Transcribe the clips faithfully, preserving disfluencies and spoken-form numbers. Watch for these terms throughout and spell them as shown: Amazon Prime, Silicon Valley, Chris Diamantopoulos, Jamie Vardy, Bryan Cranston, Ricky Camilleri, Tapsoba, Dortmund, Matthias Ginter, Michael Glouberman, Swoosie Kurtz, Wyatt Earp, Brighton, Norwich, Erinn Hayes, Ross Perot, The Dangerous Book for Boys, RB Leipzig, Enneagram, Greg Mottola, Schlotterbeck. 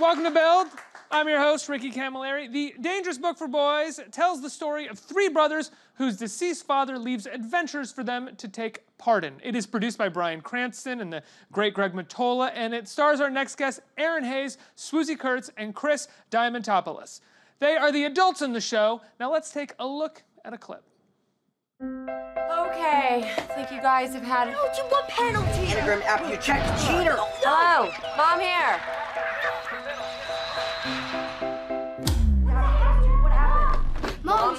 Welcome to Build. I'm your host, Ricky Camilleri. The Dangerous Book for Boys tells the story of three brothers whose deceased father leaves adventures for them to take part in. It is produced by Bryan Cranston and the great Greg Mottola, and it stars our next guest, Erinn Hayes, Swoosie Kurtz, and Chris Diamantopoulos. They are the adults in the show. Now let's take a look at a clip. Okay, I think you guys have had... No, you want penalty? Enneagram app, you check cheater. No, no. Hello, Mom here.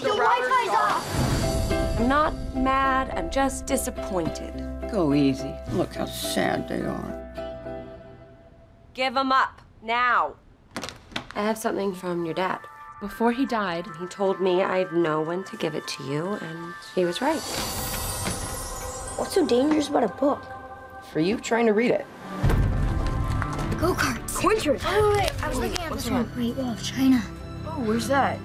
Your Wi-Fi's off! I'm not mad, I'm just disappointed. Go easy. Look how sad they are. Give them up, now. I have something from your dad. Before he died, he told me I'd know when to give it to you, and he was right. What's so dangerous about a book? For you trying to read it. Go-karts. Corn chairs. Oh, wait, wait, I was wait, looking at this one. Great Wall of China. Oh, where's that?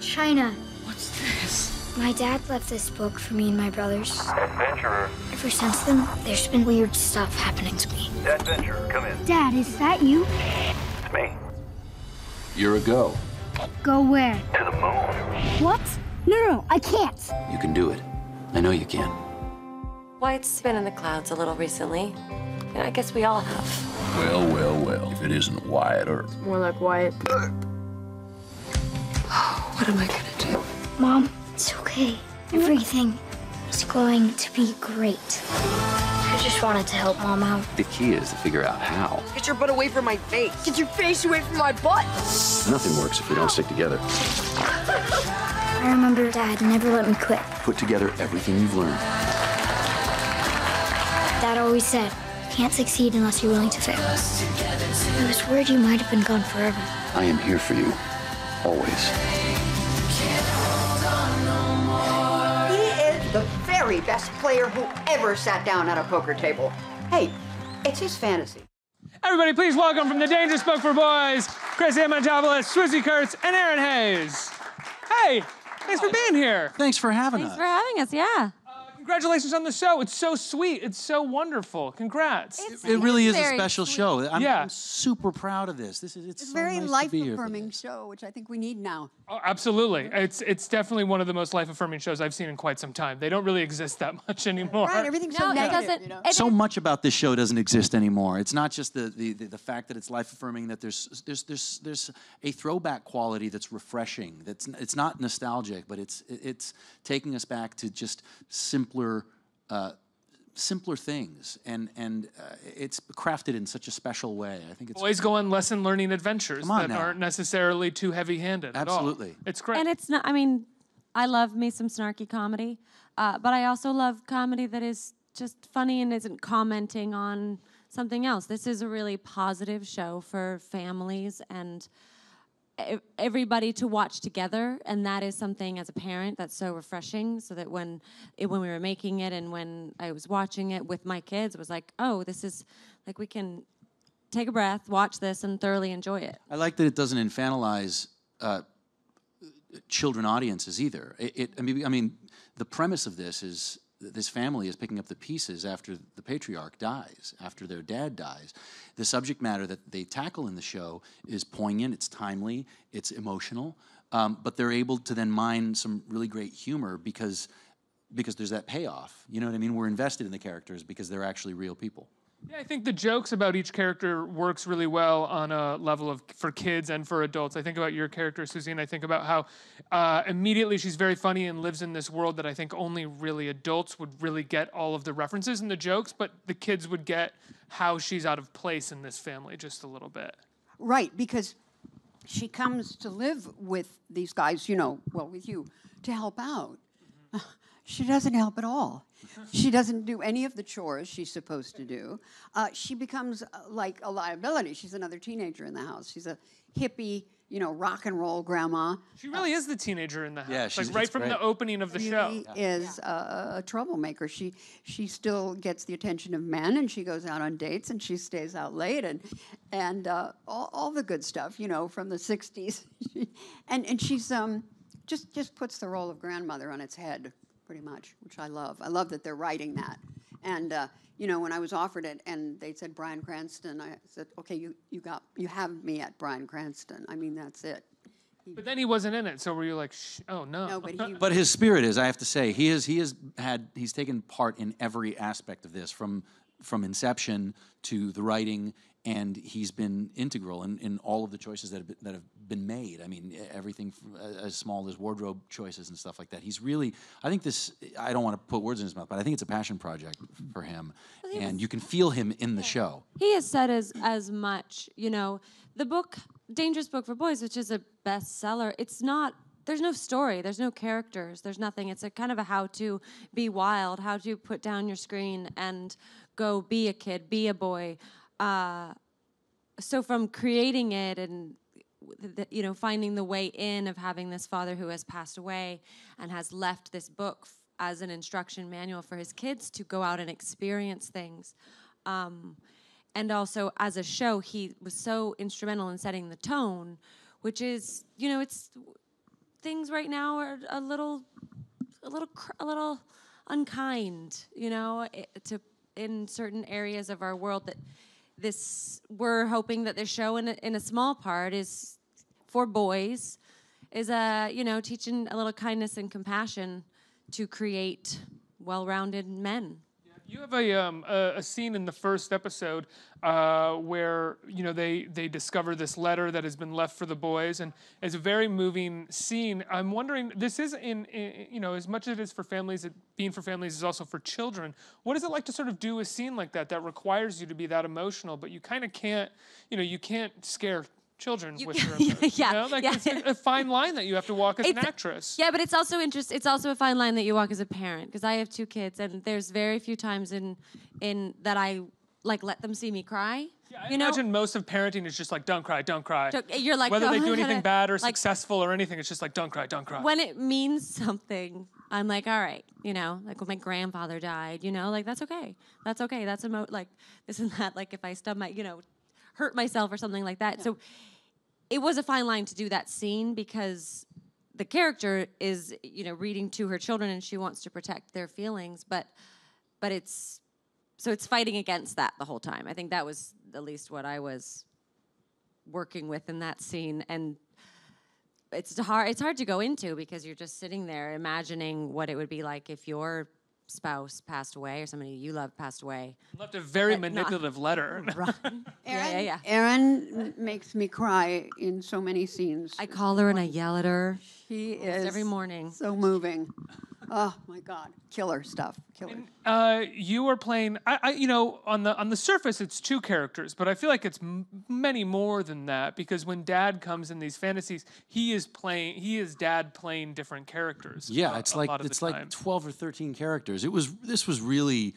China. What's this? My dad left this book for me and my brothers. Adventurer. Ever since then, there's been weird stuff happening to me. Adventurer, come in. Dad, is that you? It's me. You're a go. Go where? To the moon. What? No, no, I can't. You can do it. I know you can. Why, it's been in the clouds a little recently. And I guess we all have. Well, well, well. If it isn't Wyatt Earp. More like Wyatt Earp. What am I gonna do? Mom, it's okay. Everything is going to be great. I just wanted to help Mom out. The key is to figure out how. Get your butt away from my face. Get your face away from my butt. Nothing works if we don't stick together. I remember Dad never let me quit. Put together everything you've learned. Dad always said, you can't succeed unless you're willing to fail. I was worried you might have been gone forever. I am here for you, always. The very best player who ever sat down at a poker table. Hey, it's his fantasy. Everybody, please welcome from The Dangerous Book for Boys, Chris Diamantopoulos, Swoosie Kurtz, and Erinn Hayes. Hey, thanks for being here. Thanks for having us. Thanks for having us, yeah. Uh, congratulations on the show. It's so sweet. It's so wonderful. Congrats. It's, it, it really is a special sweet. show. I'm, yeah. I'm super proud of this. This is it's, it's so very nice life-affirming show, which I think we need now. Oh, absolutely. It's it's definitely one of the most life-affirming shows I've seen in quite some time. They don't really exist that much anymore. Right, everything's no, so negative, you know? So much about this show doesn't exist anymore. It's not just the the, the, the fact that it's life-affirming, that there's, there's there's there's a throwback quality that's refreshing. That's it's not nostalgic, but it's it's taking us back to just simpler uh, simpler things, and and uh, it's crafted in such a special way. I think it's always go on lesson learning adventures that now. aren't necessarily too heavy-handed. Absolutely, at all. It's great. And it's not. I mean, I love me some snarky comedy, uh, but I also love comedy that is just funny and isn't commenting on something else. This is a really positive show for families and everybody to watch together, and that is something as a parent that's so refreshing, so that when it, when we were making it and when I was watching it with my kids, it was like, oh, this is, like, we can take a breath, watch this, and thoroughly enjoy it. I like that it doesn't infantilize uh, children audiences either. It, it, I mean, I mean, the premise of this is this family is picking up the pieces after the patriarch dies, after their dad dies. The subject matter that they tackle in the show is poignant, it's timely, it's emotional, um, but they're able to then mine some really great humor because, because there's that payoff. You know what I mean? We're invested in the characters because they're actually real people. Yeah, I think the jokes about each character works really well on a level of for kids and for adults. I think about your character, Susie, and I think about how uh, immediately she's very funny and lives in this world that I think only really adults would really get all of the references and the jokes, but the kids would get how she's out of place in this family just a little bit. Right, because she comes to live with these guys, you know, well, with you, to help out. Mm-hmm. She doesn't help at all. She doesn't do any of the chores she's supposed to do. Uh, she becomes uh, like a liability. She's another teenager in the house. She's a hippie, you know, rock and roll grandma. She really uh, is the teenager in the house. Yeah, she's like right from great. the opening of the she show. She is yeah. a, a troublemaker. She she still gets the attention of men, and she goes out on dates, and she stays out late, and and uh, all all the good stuff, you know, from the sixties. and and she's um just just puts the role of grandmother on its head. Pretty much, which I love. I love that they're writing that And uh, you know, when I was offered it, and they said Bryan Cranston, I said, okay, you you got you have me at Bryan Cranston. I mean, that's it. He, but then he wasn't in it, so were you like, Shh, oh no? No, but he. But his spirit is, I have to say, he is he has had he's taken part in every aspect of this, from from inception to the writing. And he's been integral in, in all of the choices that have been, that have been made. I mean, everything from as small as wardrobe choices and stuff like that. He's really, I think this, I don't want to put words in his mouth, but I think it's a passion project for him. Well, and was, you can feel him in the yeah. show. He has said as, as much, you know, the book, Dangerous Book for Boys, which is a bestseller, it's not, there's no story, there's no characters, there's nothing. It's a kind of a how to be wild, how to put down your screen and go be a kid, be a boy. Uh, so from creating it and, the, you know, finding the way in of having this father who has passed away and has left this book f as an instruction manual for his kids to go out and experience things. Um, and also as a show, he was so instrumental in setting the tone, which is, you know, it's, things right now are a little, a little, cr a little unkind, you know, it, to, in certain areas of our world that, This we're hoping that this show, in a, in a small part, is for boys, is a you know teaching a little kindness and compassion to create well-rounded men. Yeah. You have a um, a, a scene in the first episode uh, where you know they they discover this letter that has been left for the boys, and it's a very moving scene. I'm wondering, this is in, in you know as much as it is for families, it, being for families is also for children. What is it like to sort of do a scene like that that requires you to be that emotional, but you kind of can't, you know, you can't scare children you, with your emotions? Yeah, you know? Like, yeah. It's a fine line that you have to walk as it's, an actress. Yeah, but it's also interest, It's also a fine line that you walk as a parent, because I have two kids, and there's very few times in in that I like let them see me cry. Yeah, I you imagine know? most of parenting is just like, don't cry, don't cry. Don't, you're like, whether oh, they do anything gotta, bad or like, successful or anything, it's just like, don't cry, don't cry. When it means something, I'm like, all right, you know, like when my grandfather died, you know, like that's okay. That's okay. That's emo like this and that, like if I stub my, you know, hurt myself or something like that. Yeah. So it was a fine line to do that scene because the character is, you know, reading to her children and she wants to protect their feelings, but but it's, so it's fighting against that the whole time. I think that was at least what I was working with in that scene. And It's hard. It's hard to go into because you're just sitting there imagining what it would be like if your spouse passed away or somebody you love passed away. Left a very but manipulative not, letter. Right. Erinn, yeah, yeah, yeah. Erinn makes me cry in so many scenes. I call her and I yell at her. She is every morning. So moving. Oh my God, killer stuff, killer. And, uh, you are playing. I, I, you know, on the on the surface, it's two characters, but I feel like it's m many more than that, because when Dad comes in these fantasies, he is playing. He is Dad playing different characters. Yeah, a, it's like it's like twelve or thirteen characters. It was this was really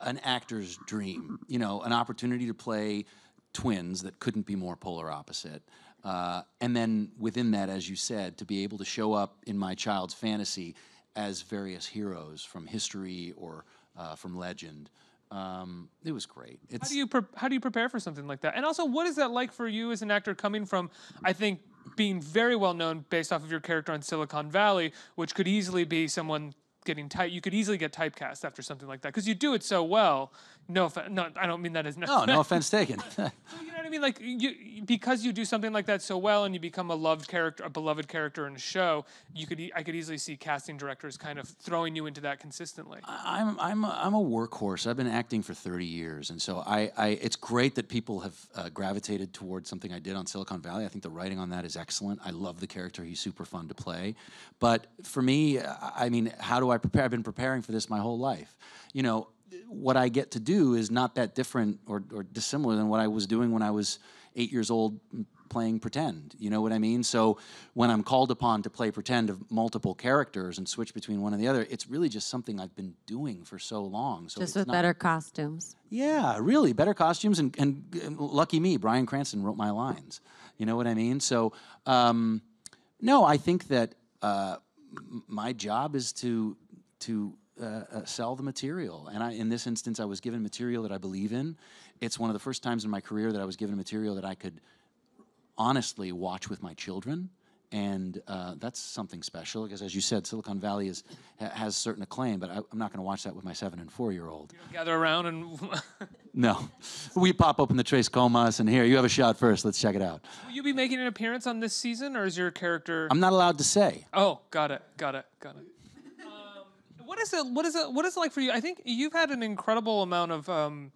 an actor's dream. You know, an opportunity to play twins that couldn't be more polar opposite. Uh, and then within that, as you said, to be able to show up in my child's fantasy as various heroes from history or uh, from legend, um, it was great. It's how do you pre how do you prepare for something like that? And also, what is that like for you as an actor coming from, I think, being very well known based off of your character on Silicon Valley, which could easily be someone getting type. You could easily get typecast after something like that because you do it so well. No, no, I don't mean that as no. No, no offense taken. I mean, like, you, because you do something like that so well, and you become a loved character, a beloved character in a show. You could, e I could easily see casting directors kind of throwing you into that consistently. I'm, I'm, a, I'm a workhorse. I've been acting for thirty years, and so I, I it's great that people have uh, gravitated towards something I did on Silicon Valley. I think the writing on that is excellent. I love the character. He's super fun to play. But for me, I mean, how do I prepare? I've been preparing for this my whole life, you know. What I get to do is not that different or, or dissimilar than what I was doing when I was eight years old playing pretend. You know what I mean? So when I'm called upon to play pretend of multiple characters and switch between one and the other, it's really just something I've been doing for so long. So just it's with not, better costumes. Yeah, really, better costumes. And, and, and lucky me, Bryan Cranston wrote my lines. You know what I mean? So, um, no, I think that uh, my job is to to... Uh, uh, sell the material, and I, in this instance, I was given material that I believe in. It's one of the first times in my career that I was given material that I could honestly watch with my children And uh, that's something special, because as you said, Silicon Valley is, ha has certain acclaim, but I, I'm not going to watch that with my seven and four-year-old. You don't gather around and... No. We pop open the Tres Comas and here, you have a shot first, let's check it out. Will you be making an appearance on this season, or is your character... I'm not allowed to say. Oh, got it, got it, got it. Um, what, is it what, is it, what is it like for you? I think you've had an incredible amount of... Um,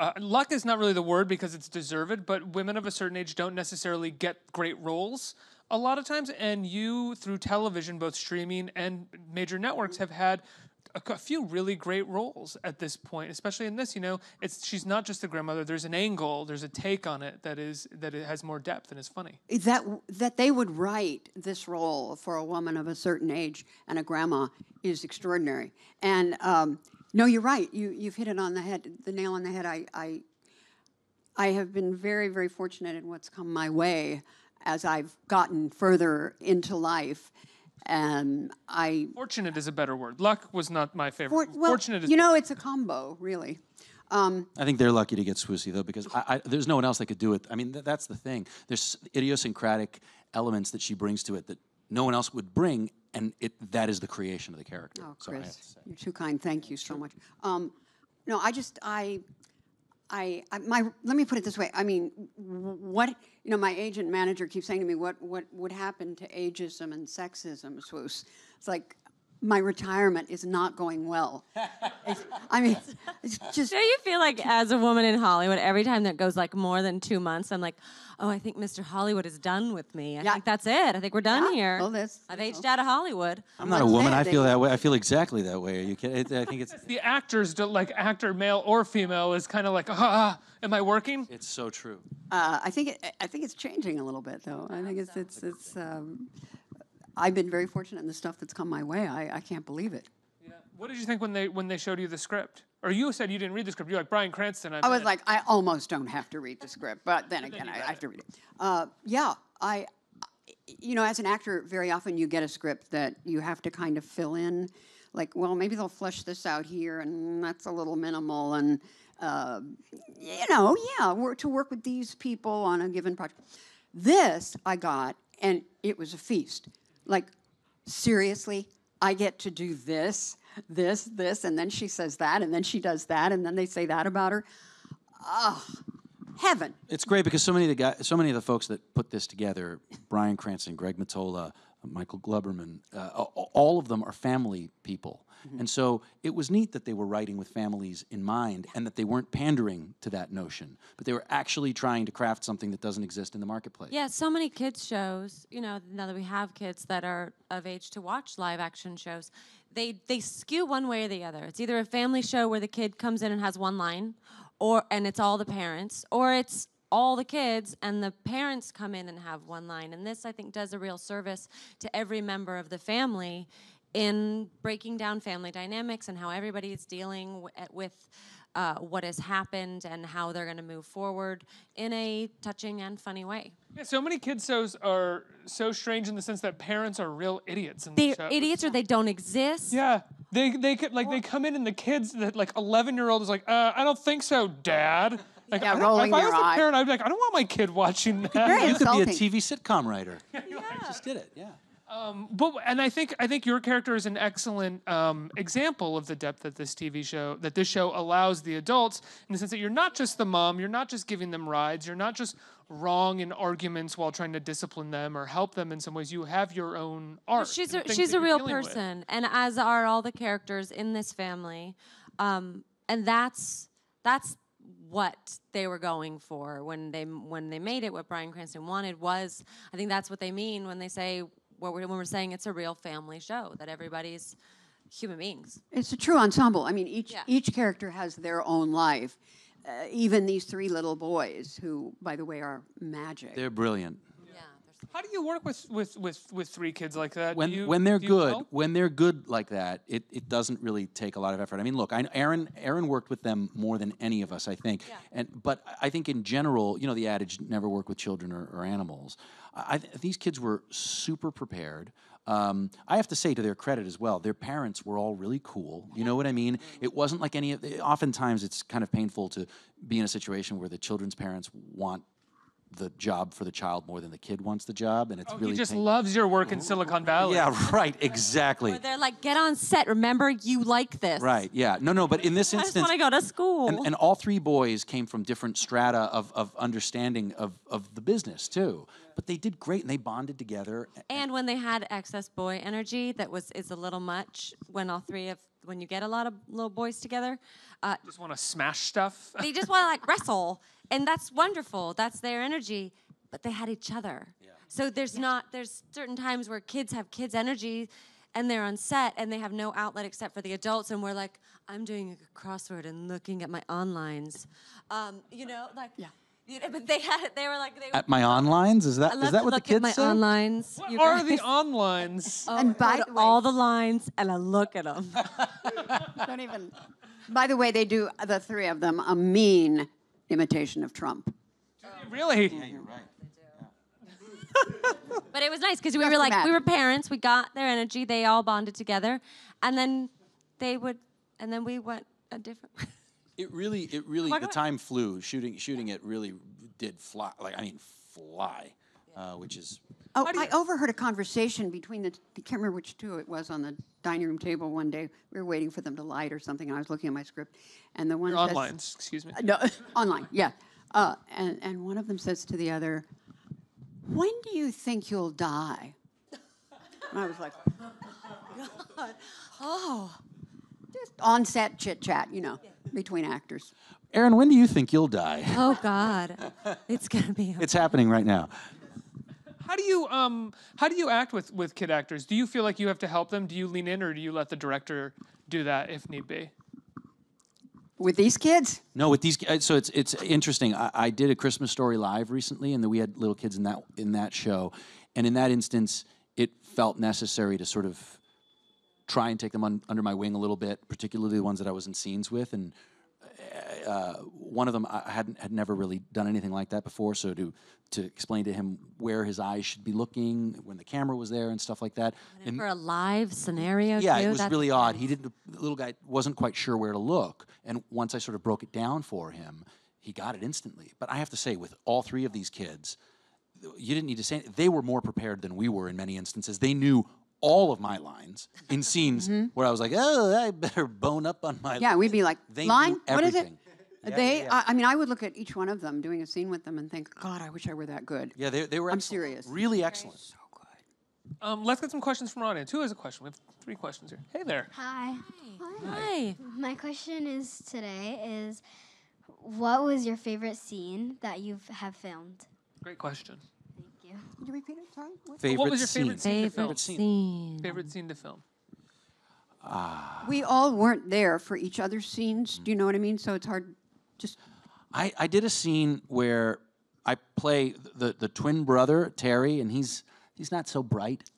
Uh, luck is not really the word, because it's deserved, but women of a certain age don't necessarily get great roles a lot of times, and you, through television, both streaming and major networks, have had a, a few really great roles at this point, especially in this, you know, it's she's not just the grandmother, there's an angle, there's a take on it that is that it has more depth and is funny. That, that they would write this role for a woman of a certain age and a grandma is extraordinary. And... Um, No, you're right. You, you've hit it on the head, the nail on the head. I, I, I have been very, very fortunate in what's come my way as I've gotten further into life. And I... Fortunate is a better word. Luck was not my favorite. For, well, fortunate is... You know, it's a combo, really. Um, I think they're lucky to get Swoosie, though, because I, I, there's no one else that could do it. I mean, th that's the thing. There's idiosyncratic elements that she brings to it that no one else would bring, and it, that is the creation of the character. Oh, Chris, so I have to say. You're too kind. Thank you so much. Um, no, I just, I, I, I, my. Let me put it this way. I mean, what you know, my agent manager keeps saying to me, "What, what would happen to ageism and sexism, Swoos?" It's like, my retirement is not going well. It's, I mean, it's just... Don't you feel like, as a woman in Hollywood, every time that goes like more than two months, I'm like, oh, I think Mister Hollywood is done with me. I yeah. think that's it. I think we're done yeah. here. Well, that's, I've aged know. out of Hollywood. I'm not a woman. I feel that way. I feel exactly that way. Are you kidding? I think it's... The actors, don't, like actor, male or female, is kind of like, ah, am I working? It's so true. Uh, I think it, I think it's changing a little bit, though. I think it's... it's, it's um, I've been very fortunate in the stuff that's come my way. I, I can't believe it. Yeah. What did you think when they when they showed you the script? Or you said you didn't read the script. You're like, Bryan Cranston. I'm I was in. Like, I almost don't have to read the script, but then, then again, I, I have to read it. Uh, yeah, I, you know, as an actor, very often you get a script that you have to kind of fill in, like, well, maybe they'll flesh this out here, and that's a little minimal, and uh, you know, yeah, we're to work with these people on a given project. This I got, and it was a feast. Like, seriously, I get to do this, this, this, and then she says that, and then she does that, and then they say that about her. Oh, heaven. It's great because so many of the guys, so many of the folks that put this together, Bryan Cranston, Greg Mottola, Michael Glouberman, uh, all of them are family people. Mm-hmm. And so it was neat that they were writing with families in mind and that they weren't pandering to that notion, but they were actually trying to craft something that doesn't exist in the marketplace. Yeah, so many kids shows, you know, now that we have kids that are of age to watch live action shows, they, they skew one way or the other. It's either a family show where the kid comes in and has one line, or and it's all the parents, or it's all the kids and the parents come in and have one line. And this, I think, does a real service to every member of the family in breaking down family dynamics and how everybody is dealing w with uh, what has happened and how they're going to move forward in a touching and funny way. Yeah, so many kids' shows are so strange in the sense that parents are real idiots. In they're the idiots or they don't exist. Yeah, they they could, like they come in and the kids, that like eleven year old is like, uh, I don't think so, Dad. Like, yeah, rolling your eyes. If I was a parent, I'd be like, I don't want my kid watching that. Very you insulting. Could be a T V sitcom writer. Yeah. I just did it. Yeah. Um, but and I think I think your character is an excellent um, example of the depth that this T V show that this show allows the adults, in the sense that you're not just the mom, you're not just giving them rides, you're not just wrong in arguments while trying to discipline them or help them in some ways. You have your own art. But she's a, she's a real person, with. and as are all the characters in this family, um, and that's that's. what they were going for when they when they made it. What Bryan Cranston wanted was, I think that's what they mean when they say what we're, when we're saying it's a real family show, that everybody's human beings. It's a true ensemble. I mean, each yeah. each character has their own life. Uh, even these three little boys, who, by the way, are magic. They're brilliant. Yeah. How do you work with with with, with three kids like that? When you, when they're good, help? when they're good like that, it, it doesn't really take a lot of effort. I mean, look, I, Erinn Erinn worked with them more than any of us, I think. Yeah. And but I think in general, you know, the adage never work with children or, or animals. I, these kids were super prepared. Um, I have to say, to their credit as well, their parents were all really cool. You know what I mean? It wasn't like any of. Oftentimes, it's kind of painful to be in a situation where the children's parents want the job for the child more than the kid wants the job, and it's oh, really he just pain- loves your work in Silicon Valley. Yeah, right, exactly. Where they're like, get on set, remember you like this. Right, yeah, no, no, but in this instance, I just want to go to school. And, and all three boys came from different strata of, of understanding of, of the business too, but they did great and they bonded together. And, and when they had excess boy energy, that was is a little much when all three of when you get a lot of little boys together. Uh, just want to smash stuff. They just want to like wrestle. And that's wonderful. That's their energy. But they had each other. Yeah. So there's yeah. not, there's certain times where kids have kids energy and they're on set and they have no outlet except for the adults. And we're like, I'm doing a crossword and looking at my onlines. Um, you know, like, yeah. You know, but they had, they were like, they at my onlines? Is that, is that what the kids say? I love to look at my onlines. What are the onlines? Oh, and by the way, all the lines and I look at them. Don't even. By the way, they do, the three of them, a mean imitation of Trump. Oh, really? Yeah, you're right. Yeah. But it was nice because we That's were like, mad. we were parents. We got their energy. They all bonded together, and then they would, and then we went a different. It really, it really, the time flew. Shooting, shooting it really did fly. Like I mean, fly, uh, which is. Oh, I you... overheard a conversation between the. I can't remember which two it was on the dining room table one day. We were waiting for them to light or something. And I was looking at my script, and the one You're says, online. Excuse me. Uh, no, online. Yeah, uh, and and one of them says to the other, "When do you think you'll die?" And I was like, "God, oh, just on-set chit-chat, you know, between actors." Erinn, when do you think you'll die? Oh God, it's gonna be. Okay. It's happening right now. How do you um how do you act with, with kid actors? Do you feel like you have to help them? Do you lean in or do you let the director do that if need be? With these kids? No, with these kids. So it's it's interesting. I, I did a Christmas Story Live recently, and we had little kids in that in that show, and in that instance, it felt necessary to sort of try and take them un, under my wing a little bit, particularly the ones that I was in scenes with, and. Uh, one of them I hadn't had never really done anything like that before, so to to explain to him where his eyes should be looking when the camera was there and stuff like that. And, and for a live scenario, yeah, too, it was that's really odd. He didn't. The little guy wasn't quite sure where to look, and once I sort of broke it down for him, he got it instantly. But I have to say, with all three of these kids, you didn't need to say anything. They were more prepared than we were in many instances. They knew all of my lines in scenes mm-hmm. where I was like, oh, I better bone up on my. Yeah, line. We'd be like, they line? What is it? Yeah, they, yeah. I, I mean, I would look at each one of them doing a scene with them and think, God, I wish I were that good. Yeah, they, they were. I'm excellent. serious. Really excellent. So good. Um, let's get some questions from Ronnie. Who has a question? We have three questions here. Hey there. Hi. Hi. Hi. My question is today is, what was your favorite scene that you have filmed? Great question. Thank you. Could you repeat it? Sorry. What, favorite what was your favorite scene, scene to film? Scene. Favorite scene to film. Ah. We all weren't there for each other's scenes. Mm-hmm. Do you know what I mean? So it's hard. Just I, I did a scene where I play the, the twin brother, Terry, and he's he's not so bright.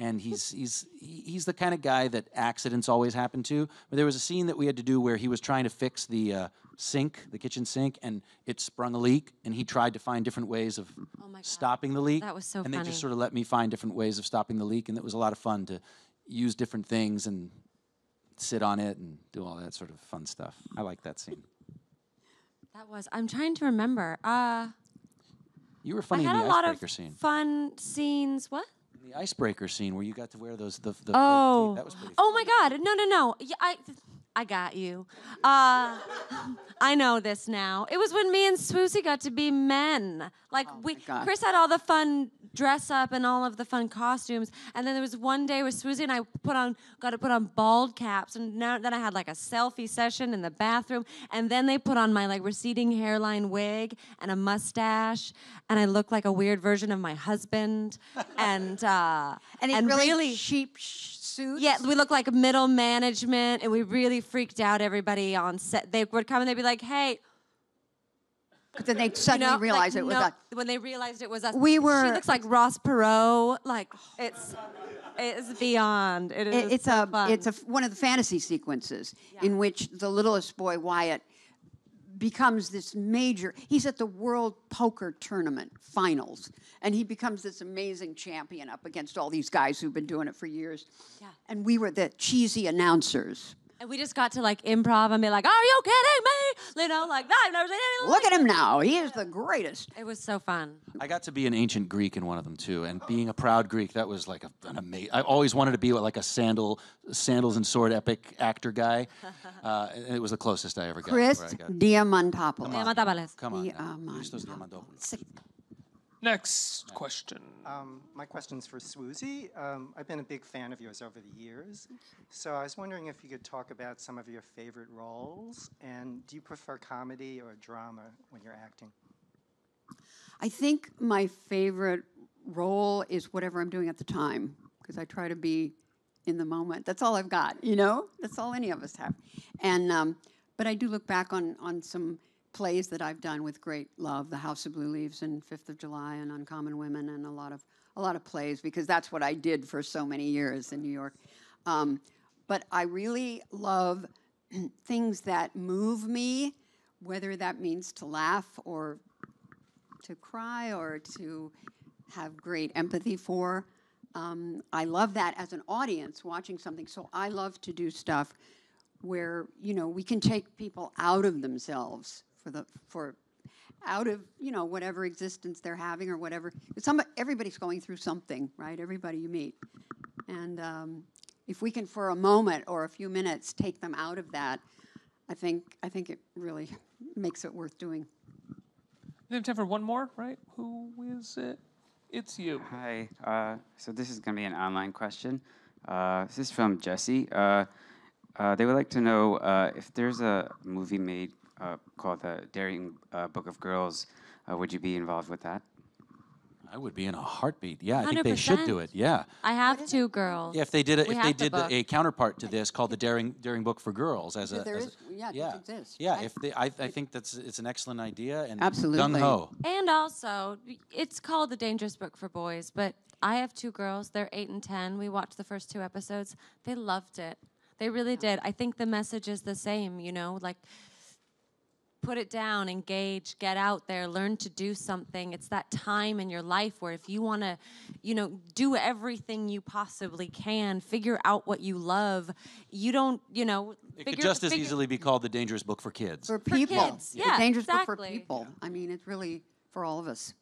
And he's he's he's the kind of guy that accidents always happen to. But there was a scene that we had to do where he was trying to fix the uh, sink, the kitchen sink, and it sprung a leak, and he tried to find different ways of oh my God. stopping the leak. That was so funny. And they just sort of let me find different ways of stopping the leak, and it was a lot of fun to use different things and sit on it and do all that sort of fun stuff. I like that scene. That was, I'm trying to remember. Uh, you were funny in the icebreaker scene. I had a lot of fun scenes, what? In the icebreaker scene where you got to wear those, the, the oh. the, that was pretty fun. Oh my God, no, no, no, yeah, I I got you. Uh, I know this now. It was when me and Swoosie got to be men. Like oh we, Chris had all the fun dress up and all of the fun costumes, and then there was one day where Swoosie and I put on, got to put on bald caps, and now, then I had like a selfie session in the bathroom, and then they put on my like receding hairline wig and a mustache, and I looked like a weird version of my husband, and uh, and, and really, really cheap. Sh- Suits? Yeah, we looked like middle management, and we really freaked out everybody on set. They would come and they'd be like, "Hey," but then they suddenly you know, realized like, it was no, us. When they realized it was us, we were. She looks like Ross Perot. Like it's, it's beyond. It is. It's so a. Fun. It's a one of the fantasy sequences yeah. in which the littlest boy Wyatt becomes this major. He's at the World Poker Tournament finals, and he becomes this amazing champion up against all these guys who've been doing it for years. Yeah. And we were the cheesy announcers. And we just got to like improv and be like, "Are you kidding me? you know, like that. And I was like, hey, look, look at him now. He is the greatest. It was so fun. I got to be an ancient Greek in one of them too, and being a proud Greek, that was like a, an amazing. I always wanted to be like a sandal, sandals and sword epic actor guy. Uh, it was the closest I ever got. Chris Diamantopoulos. Diamantopoulos. Come on. Diamantopoulos. Next question. Um, my question's for Swoosie. Um, I've been a big fan of yours over the years, so I was wondering if you could talk about some of your favorite roles, and do you prefer comedy or drama when you're acting? I think my favorite role is whatever I'm doing at the time, because I try to be in the moment. That's all I've got, you know? That's all any of us have. And um, but I do look back on, on some plays that I've done with great love, The House of Blue Leaves and Fifth of July and Uncommon Women and a lot of a lot of plays, because that's what I did for so many years in New York. Um, but I really love things that move me, whether that means to laugh or to cry or to have great empathy for. Um, I love that as an audience watching something. So I love to do stuff where, you know, we can take people out of themselves for the for out of, you know, whatever existence they're having or whatever. Somebody, everybody's going through something, right? Everybody you meet. And um, if we can for a moment or a few minutes take them out of that, I think I think it really makes it worth doing. We have time for one more, right? Who is it? It's you. Hi. Uh, so this is going to be an online question. Uh, this is from Jesse. Uh, Uh, they would like to know uh, if there's a movie made uh, called The Daring uh, Book of Girls, uh, would you be involved with that? I would be in a heartbeat. Yeah, I one hundred percent. Think they should do it. Yeah. I have two girls. Yeah, if they did a, if they did the a counterpart to this called The Daring Daring Book for Girls as so a there as is, a, yeah, yeah. It exists. Yeah, I, if they I I think that's it's an excellent idea and gung ho. And also, it's called The Dangerous Book for Boys, but I have two girls, they're eight and ten. We watched the first two episodes. They loved it. They really did. I think the message is the same, you know, like put it down, engage, get out there, learn to do something. It's that time in your life where if you want to, you know, do everything you possibly can, figure out what you love. You don't, you know, it figure, could just as figure, easily be called The Dangerous Book for Kids. For people. For kids. Yeah, the dangerous exactly. book for people. I mean, it's really for all of us.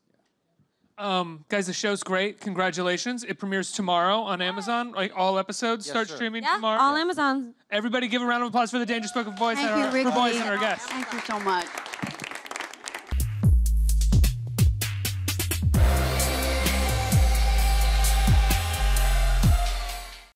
Um, guys, the show's great. Congratulations. It premieres tomorrow on Amazon. Like, all episodes yes, start sir. streaming yeah, tomorrow. all yeah. Amazon. Everybody give a round of applause for The Dangerous Book of Boys, Thank and, you, our, for boys and our guests. Thank you so much.